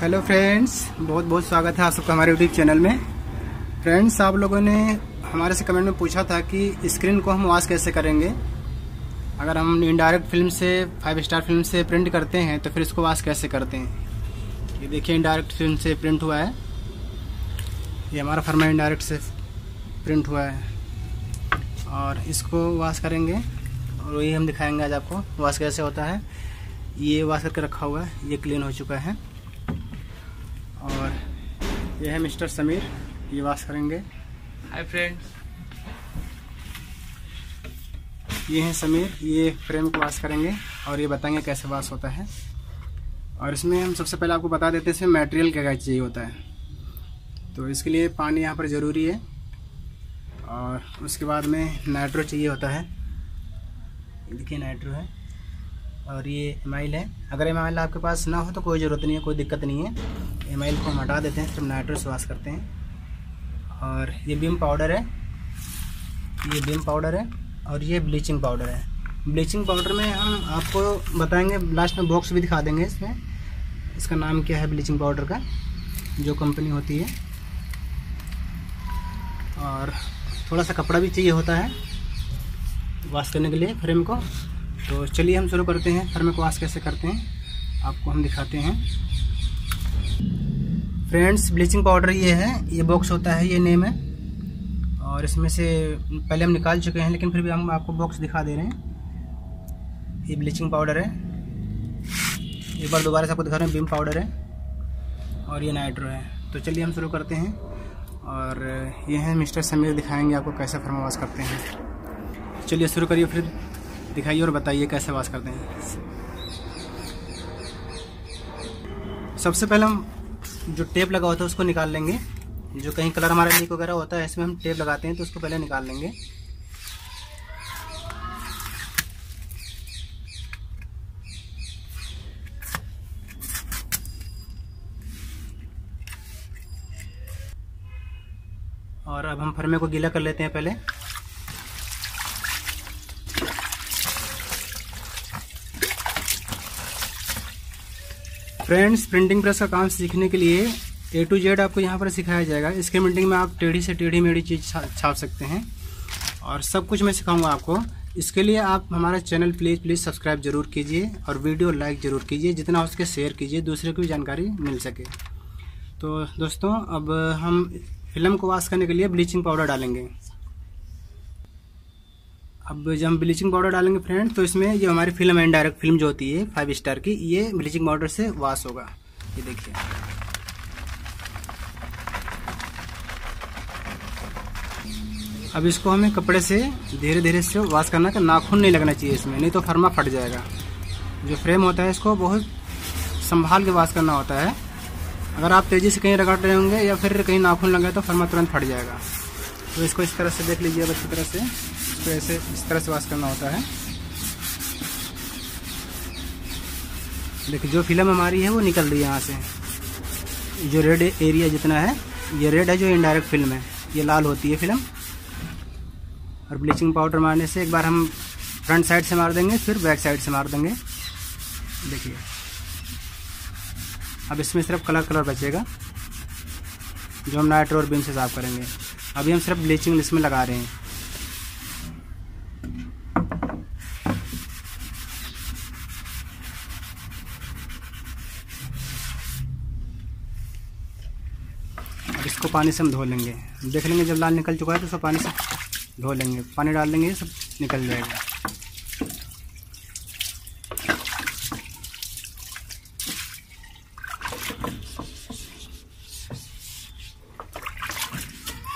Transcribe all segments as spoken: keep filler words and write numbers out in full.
Hello friends, बहुत बहुत स्वागत है आप सबका हमारे यूट्यूब चैनल में। फ्रेंड्स, आप लोगों ने हमारे से कमेंट में पूछा था कि स्क्रीन को हम वॉश कैसे करेंगे। अगर हम इनडायरेक्ट फिल्म से, फाइव स्टार फिल्म से प्रिंट करते हैं तो फिर इसको वॉश कैसे करते हैं। ये देखिए, इनडायरेक्ट फिल्म से प्रिंट हुआ है। ये हमारा फरमा इनडायरेक्ट से प्रिंट हुआ है और इसको वॉश करेंगे और वही हम दिखाएँगे आज आपको वॉश कैसे होता है। ये वॉश करके रखा हुआ है, ये क्लीन हो चुका है। और ये है मिस्टर समीर, ये वॉश करेंगे। हाय फ्रेंड्स, ये हैं समीर, ये फ्रेम को वॉश करेंगे और ये बताएंगे कैसे वॉश होता है। और इसमें हम सबसे पहले आपको बता देते हैं इसमें मटेरियल क्या क्या चाहिए होता है। तो इसके लिए पानी यहाँ पर ज़रूरी है और उसके बाद में नाइट्रो चाहिए होता है। देखिए नाइट्रो है और ये एम आइल है। अगर एम आइल आपके पास ना हो तो कोई ज़रूरत नहीं है, कोई दिक्कत नहीं है। एम आइल को हम हटा देते हैं, सिर्फ तो नाइट्रो से वॉश करते हैं। और ये विम पाउडर है, ये विम पाउडर है और ये ब्लीचिंग पाउडर है। ब्लीचिंग पाउडर में हम आपको बताएंगे, लास्ट में बॉक्स भी दिखा देंगे इसमें, इसका नाम क्या है ब्लीचिंग पाउडर का, जो कंपनी होती है। और थोड़ा सा कपड़ा भी चाहिए होता है वॉश करने के लिए फ्रेम को। तो चलिए हम शुरू करते हैं, फ्रेम को वॉश कैसे करते हैं आपको हम दिखाते हैं। फ्रेंड्स, ब्लीचिंग पाउडर ये है, ये बॉक्स होता है, ये नेम है। और इसमें से पहले हम निकाल चुके हैं लेकिन फिर भी हम आपको बॉक्स दिखा दे रहे हैं। ये ब्लीचिंग पाउडर है। एक बार दोबारा से आपको दिखा रहे हैं, विम पाउडर है और ये नाइट्रो है। तो चलिए हम शुरू करते हैं। और ये हैं मिस्टर समीर, दिखाएँगे आपको कैसे फ्रेम वॉश करते हैं। चलिए शुरू करिए, फिर दिखाइए और बताइए कैसे वॉश करते हैं। सबसे पहले हम जो टेप लगा होता है उसको निकाल लेंगे। जो कहीं कलर हमारा लीक वगैरह होता है इसमें हम टेप लगाते हैं तो उसको पहले निकाल लेंगे। और अब हम फर्मे को गीला कर लेते हैं पहले। फ्रेंड्स, प्रिंटिंग प्रेस का काम सीखने के लिए ए टू जेड आपको यहाँ पर सिखाया जाएगा। इसके प्रिंटिंग में आप टेढ़ी से टेढ़ी मेढ़ी चीज़ छाप सकते हैं और सब कुछ मैं सिखाऊंगा आपको। इसके लिए आप हमारा चैनल प्लीज़ प्लीज़ सब्सक्राइब जरूर कीजिए और वीडियो लाइक ज़रूर कीजिए, जितना हो सके शेयर कीजिए, दूसरे को भी जानकारी मिल सके। तो दोस्तों, अब हम फिल्म को वॉश करने के लिए ब्लीचिंग पाउडर डालेंगे। अब जब हम ब्लीचिंग पाउडर डालेंगे फ्रेंड, तो इसमें जो हमारी फिल्म एंड डायरेक्ट फिल्म जो होती है फाइव स्टार की, ये ब्लीचिंग पाउडर से वॉश होगा। ये देखिए, अब इसको हमें कपड़े से धीरे धीरे से वॉश करना है। नाखून नहीं लगना चाहिए इसमें, नहीं तो फर्मा फट जाएगा। जो फ्रेम होता है इसको बहुत संभाल के वॉश करना होता है। अगर आप तेज़ी से कहीं रगड़ रहे होंगे या फिर कहीं नाखून लगे तो फर्मा तुरंत फट जाएगा। तो इसको इस तरह से देख लीजिए, अच्छी तरह से इसको ऐसे इस तरह से वॉश करना होता है। देखिए, जो फिल्म हमारी है वो निकल रही है यहाँ से। जो रेड एरिया जितना है, ये रेड है जो इनडायरेक्ट फिल्म है, ये लाल होती है फिल्म। और ब्लीचिंग पाउडर मारने से एक बार हम फ्रंट साइड से मार देंगे, फिर बैक साइड से मार देंगे। देखिए, अब इसमें सिर्फ कलर कलर बचेगा जो हम नाइट्रो और बीम से साफ करेंगे। अभी हम सिर्फ ब्लीचिंग इसमें लगा रहे हैं। अब इसको पानी से हम धो लेंगे, देख लेंगे जब लाल निकल चुका है तो सब पानी से धो लेंगे। पानी डाल लेंगे, सब निकल जाएगा।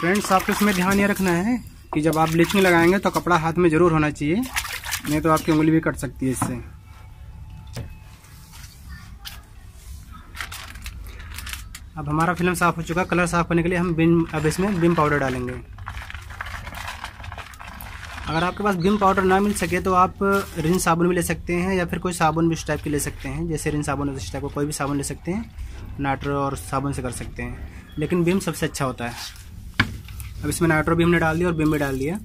फ्रेंड्स, आपको इसमें ध्यान ये रखना है कि जब आप ब्लीचिंग लगाएंगे तो कपड़ा हाथ में ज़रूर होना चाहिए, नहीं तो आपकी उंगली भी कट सकती है इससे। अब हमारा फिल्म साफ़ हो चुका, कलर साफ़ करने के लिए हम विम, अब इसमें विम पाउडर डालेंगे। अगर आपके पास विम पाउडर ना मिल सके तो आप रिन साबुन भी ले सकते हैं या फिर कोई साबुन भी इस टाइप के ले सकते हैं। जैसे रिन साबुन, इस टाइप का कोई भी साबुन ले सकते हैं, नाइट्रो और साबुन से कर सकते हैं, लेकिन विम सबसे अच्छा होता है। अब इसमें नाइट्रो भी हमने डाल दिया और विम भी डाल दिया।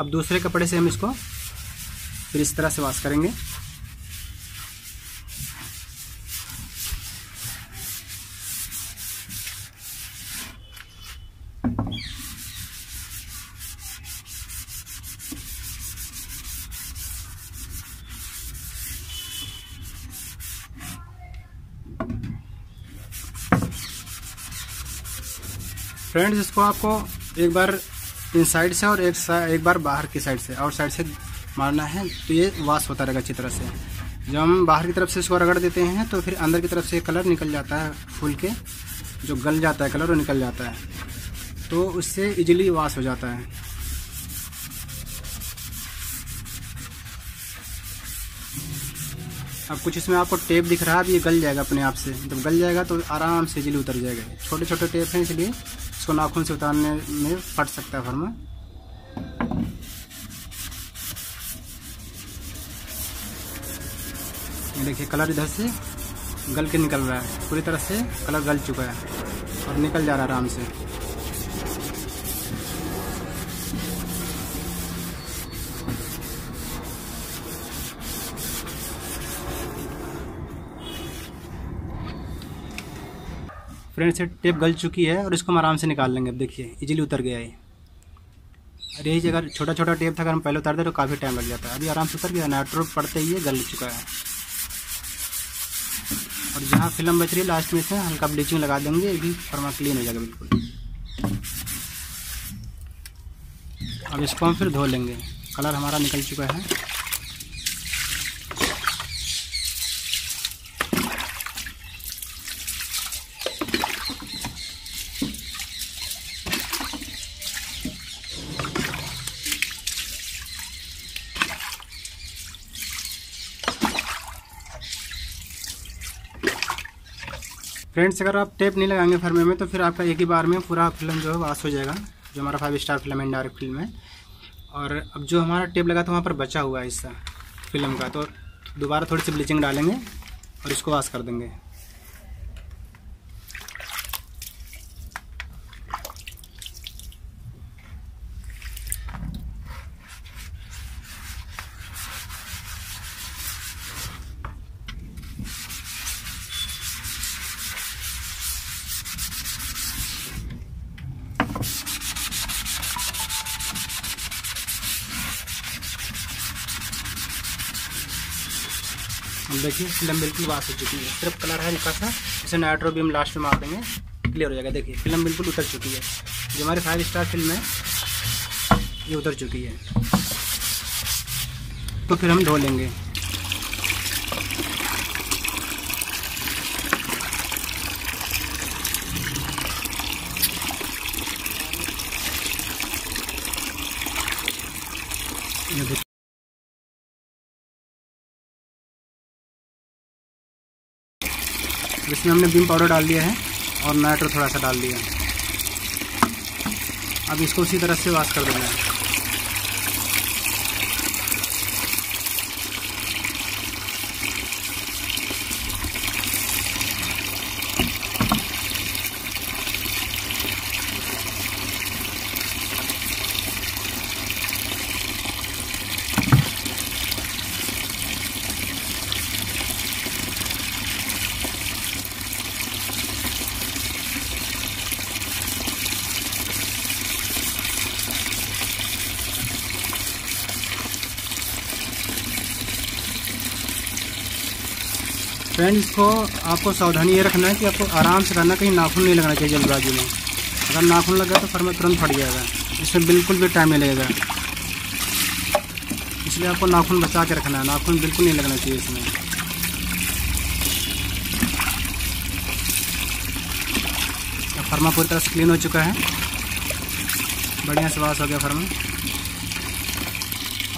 अब दूसरे कपड़े से हम इसको फिर इस तरह से वॉश करेंगे। फ्रेंड्स इसको आपको एक बार इन साइड से और एक एक बार बाहर की साइड से और साइड से मारना है, तो ये वाश होता रहेगा अच्छी तरह से। जब हम बाहर की तरफ से इसको रगड़ देते हैं तो फिर अंदर की तरफ से कलर निकल जाता है, फूल के जो गल जाता है कलर वो निकल जाता है, तो उससे इजीली वाश हो जाता है। अब कुछ इसमें आपको टेप दिख रहा है, अब ये गल जाएगा अपने आप से, जब गल जाएगा तो आराम से इजीली उतर जाएगा। छोटे छोटे टेप हैं इसलिए इसको नाखून से उतारने में फट सकता है फरमा। देखिए कलर इधर से गल के निकल रहा है, पूरी तरह से कलर गल चुका है और निकल जा रहा है आराम से। फ्रेंड्स ये टेप गल चुकी है और इसको हम आराम से निकाल लेंगे। अब देखिए इजीली उतर गया है। अरे यही जगह छोटा छोटा टेप था, अगर हम पहले उतारते तो काफ़ी टाइम लग जाता है, अभी आराम से उतर गया। नाइट्रोप पड़ते ही गल चुका है। और जहाँ फिल्म बच रही है लास्ट में से हल्का ब्लीचिंग लगा देंगे, ये भी फर्मा क्लीन हो जाएगा बिल्कुल। अब इसको हम फिर धो लेंगे, कलर हमारा निकल चुका है। फ्रेंड्स अगर आप टेप नहीं लगाएंगे फर्मे में तो फिर आपका एक ही बार में पूरा फिल्म जो है वाश हो जाएगा, जो हमारा फाइव स्टार फिल्म है, डार्क फिल्म है। और अब जो हमारा टेप लगा था वहाँ पर बचा हुआ है हिस्सा फिल्म का, तो दोबारा थोड़ी सी ब्लीचिंग डालेंगे और इसको वाश कर देंगे। देखिए फिल्म बिल्कुल वाश हो चुकी है, सिर्फ कलर है हल्का सा, इसे नाइट्रो भी हम लास्ट में मार देंगे, क्लियर हो जाएगा। देखिए फिल्म बिल्कुल उतर चुकी है, जो हमारी फाइव स्टार फिल्म है ये उतर चुकी है। तो फिर हम धो लेंगे। इसमें हमने विम पाउडर डाल दिया है और नाइट्रो थोड़ा सा डाल दिया है। अब इसको उसी तरह से वाश कर देना है। फ्रेंड्स इसको आपको सावधानी ये रखना है कि आपको आराम से करना, कहीं नाखून नहीं लगना चाहिए जल्दबाजी में। अगर नाखून लगा तो फरमा तुरंत फट जाएगा, इसमें बिल्कुल भी टाइम नहीं लगेगा, इसलिए आपको नाखून बचा के रखना है। नाखून बिल्कुल नहीं लगना चाहिए इसमें। अब फरमा पूरी तरह से क्लीन हो चुका है, बढ़िया से वाश हो गया फरमा।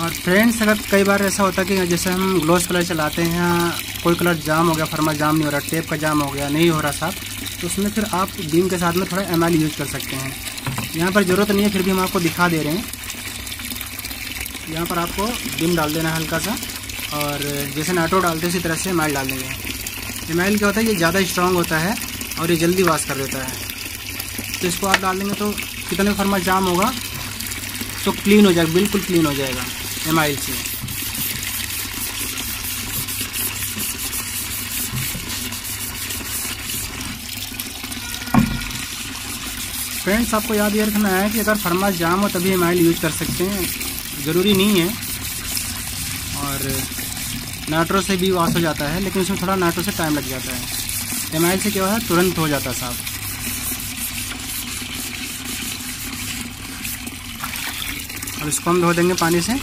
और फ्रेंड्स अगर कई बार ऐसा होता है कि जैसे हम ग्लोस कलर चलाते हैं, कोई कलर जाम हो गया, फरमा जाम नहीं हो रहा, टेप का जाम हो गया, नहीं हो रहा साफ, तो उसमें फिर आप बीम के साथ में थोड़ा एम आई एल यूज़ कर सकते हैं। यहाँ पर ज़रूरत नहीं है, फिर भी हम आपको दिखा दे रहे हैं। यहाँ पर आपको बीम डाल देना है हल्का सा, और जैसे नाटो डालते उसी तरह से एम आई एल डाल देंगे। एम आई एल क्या होता है, ये ज़्यादा स्ट्रॉन्ग होता है और ये जल्दी वाश कर देता है, तो इसको आप डाल देंगे तो कितने फरमा जाम होगा तो क्लीन हो जाएगा, बिल्कुल क्लीन हो जाएगा एम आई एल से। फ्रेंड्स आपको याद ये रखना है कि अगर फरमा जाम हो तभी एम आई एल यूज कर सकते हैं, ज़रूरी नहीं है। और नाइट्रो से भी वाश हो जाता है, लेकिन उसमें थोड़ा नाइट्रो से टाइम लग जाता है, एम आई एल से क्या है तुरंत हो जाता है साफ। और इसको हम धो देंगे पानी से। और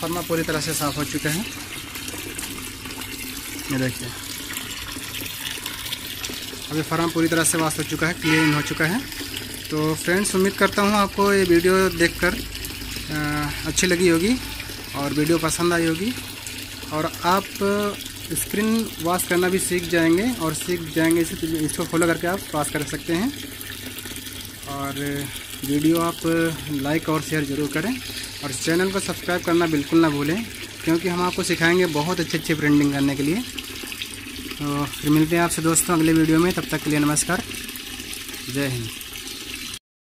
फरमा पूरी तरह से साफ हो चुके हैं, ये देखिए। अभी फरमा पूरी तरह से वॉश हो चुका है, क्लीन हो चुका है। तो फ्रेंड्स, उम्मीद करता हूँ आपको ये वीडियो देखकर अच्छी लगी होगी और वीडियो पसंद आई होगी, और आप स्क्रीन वॉश करना भी सीख जाएंगे और सीख जाएंगे इसे इसको फॉलो करके आप वॉश कर सकते हैं। और वीडियो आप लाइक और शेयर ज़रूर करें और चैनल को सब्सक्राइब करना बिल्कुल ना भूलें, क्योंकि हम आपको सिखाएंगे बहुत अच्छी अच्छी प्रिंटिंग करने के लिए। तो फिर मिलते हैं आपसे दोस्तों अगले वीडियो में, तब तक के लिए नमस्कार, जय हिंद।